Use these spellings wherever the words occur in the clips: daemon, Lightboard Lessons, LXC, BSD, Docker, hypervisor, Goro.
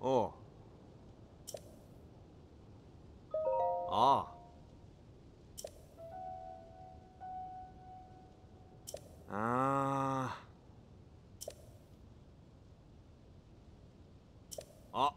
哦，啊，啊，啊，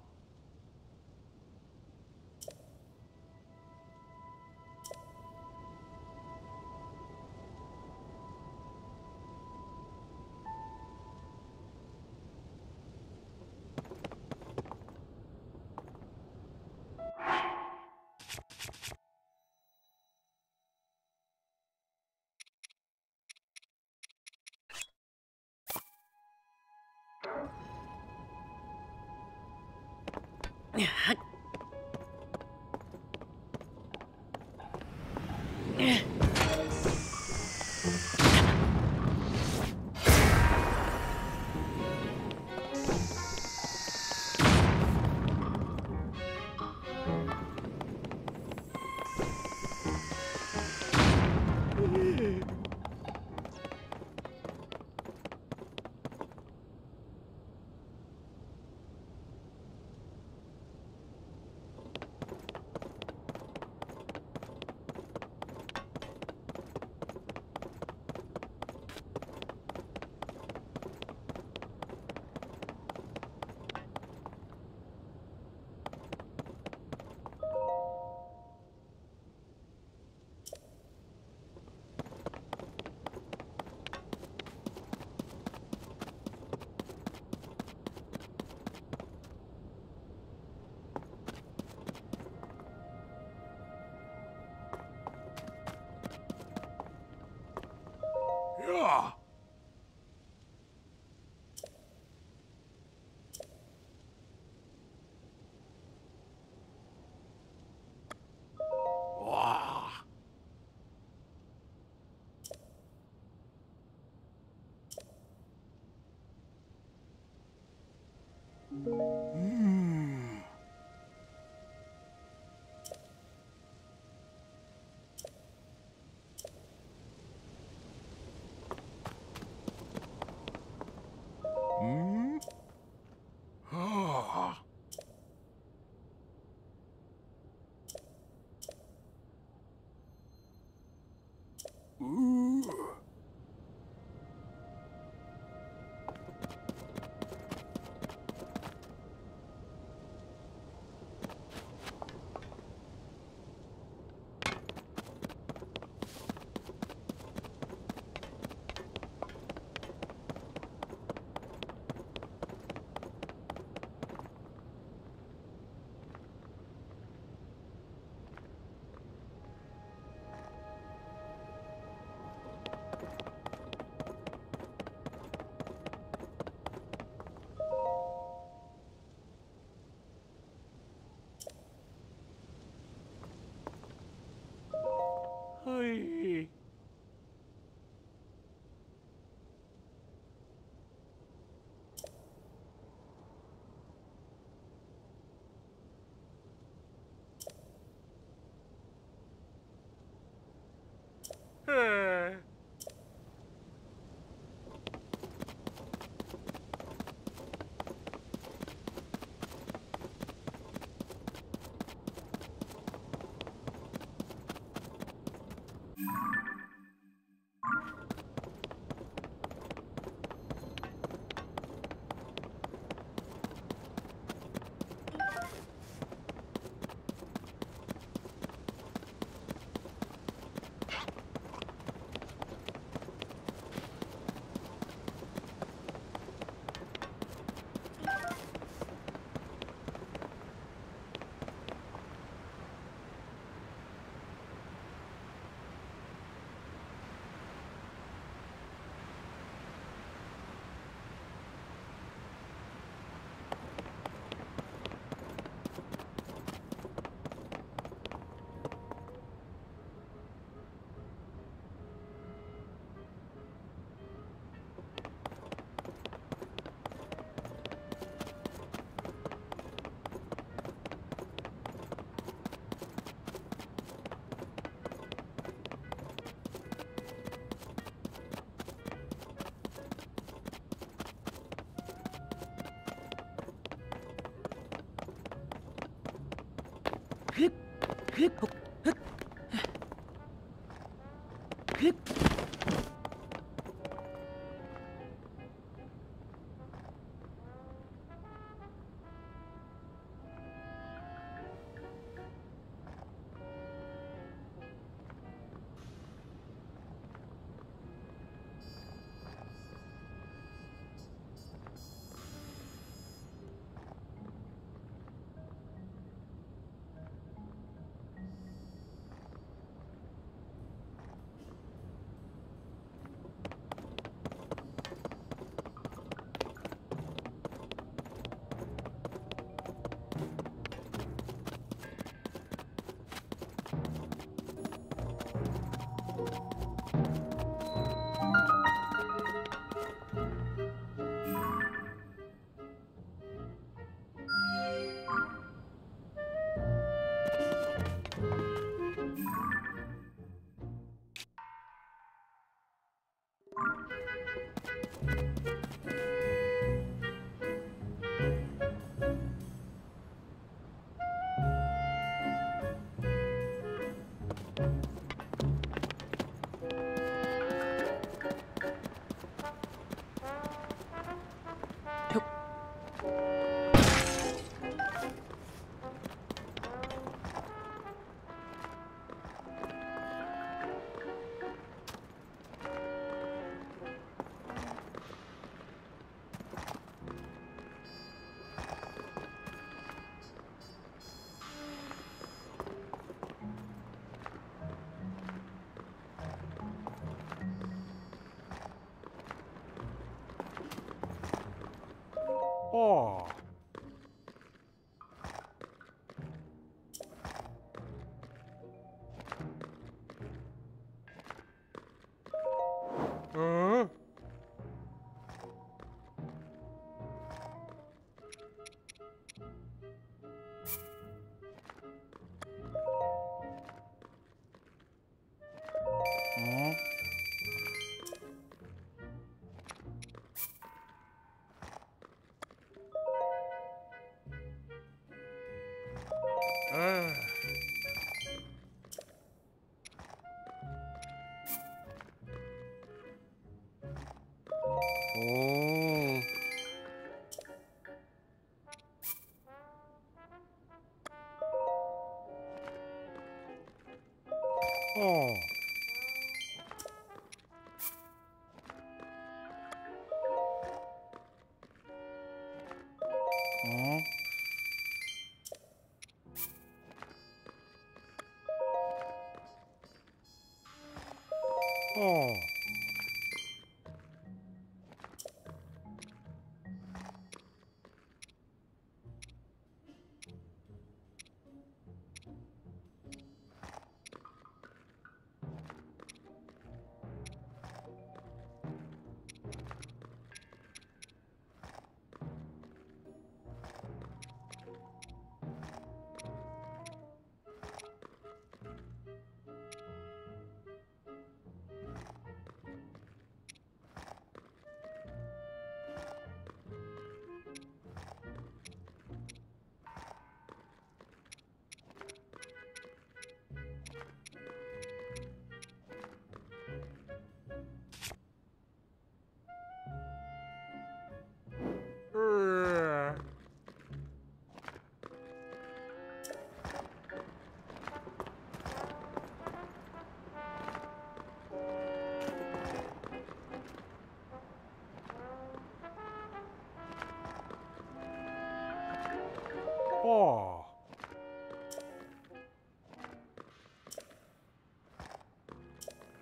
Oh.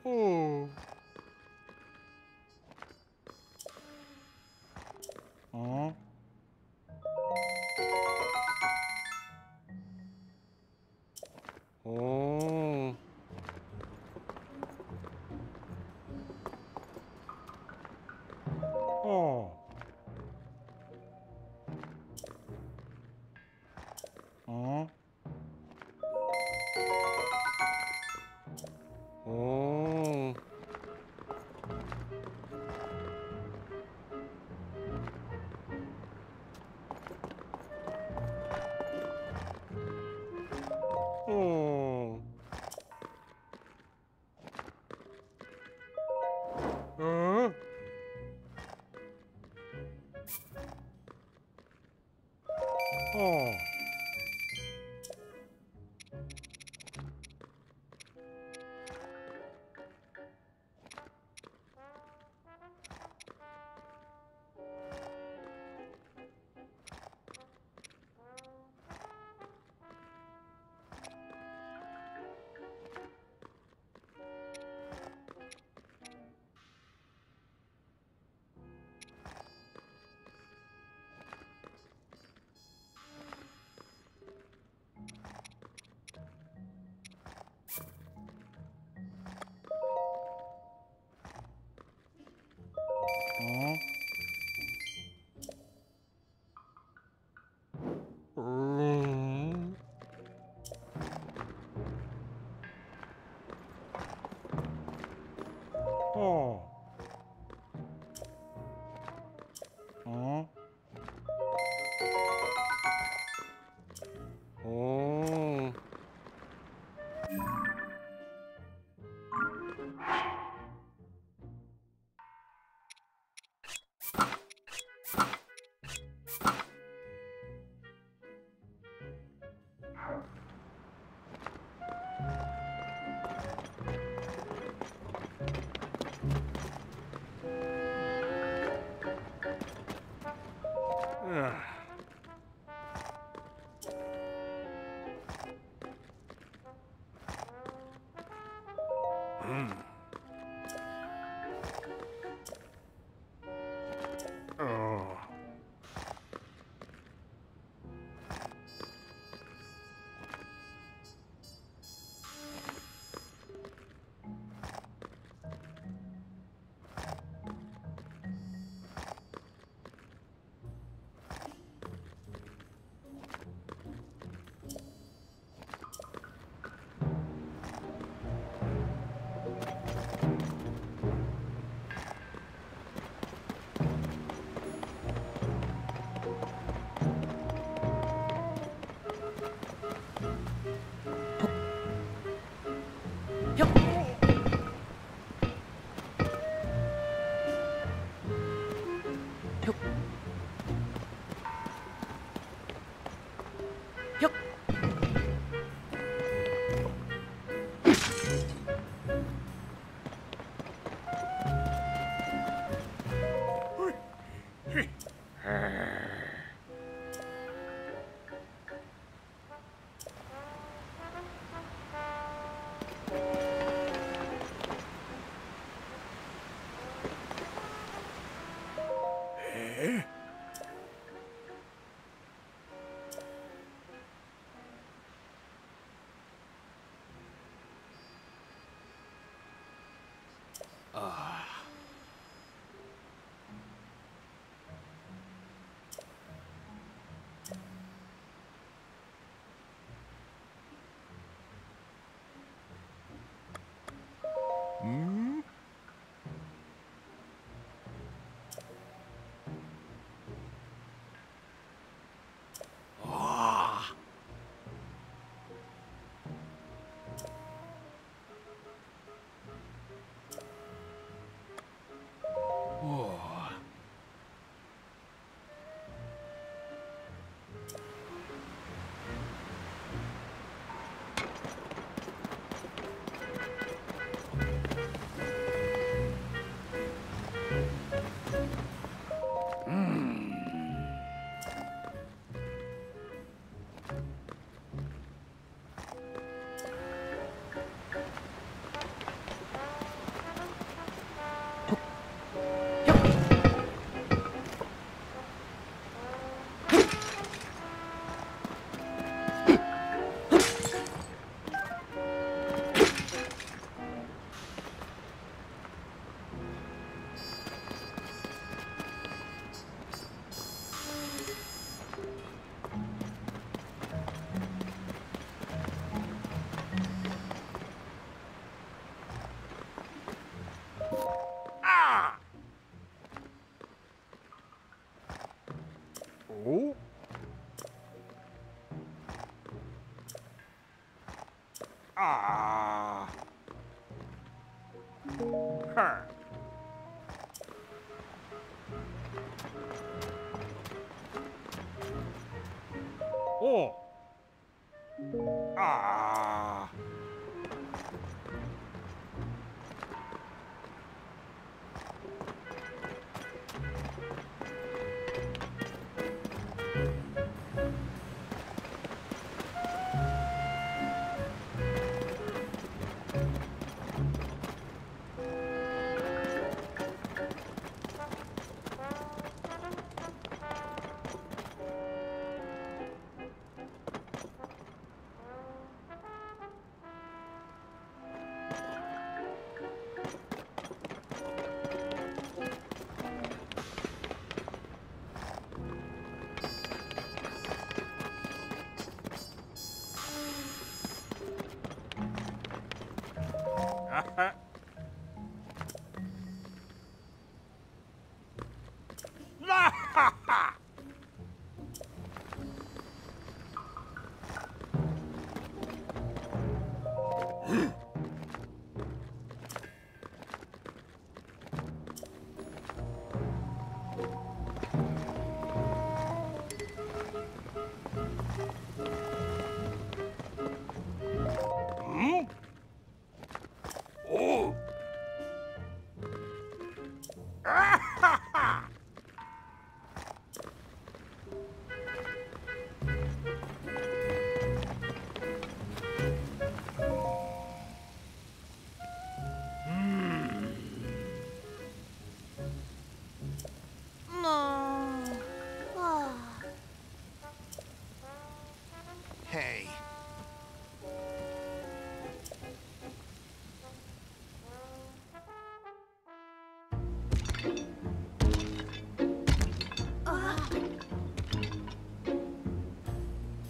Oh. Oh.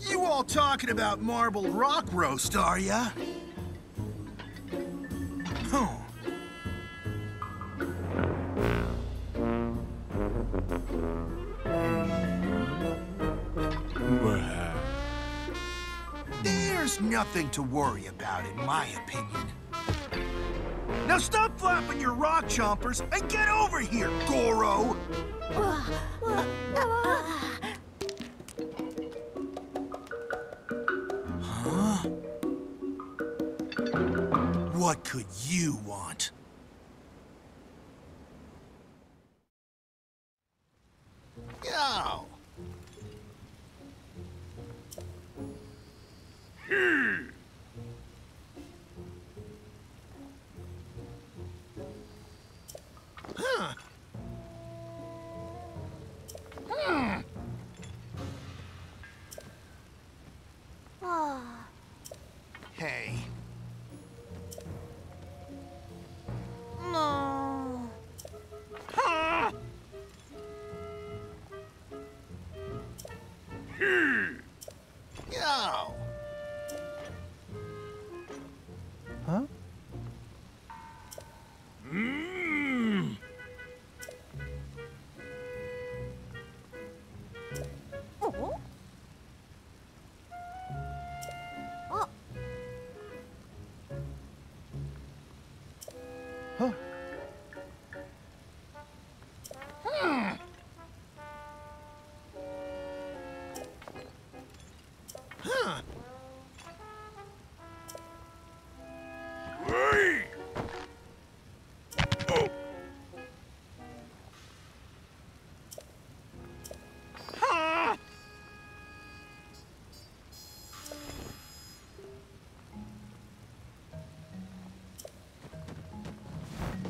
You all talking about marbled rock roast, are ya? There's nothing to worry about, in my opinion. Now stop flapping your rock chompers and get over here, Goro! Huh? What could you want? Yo!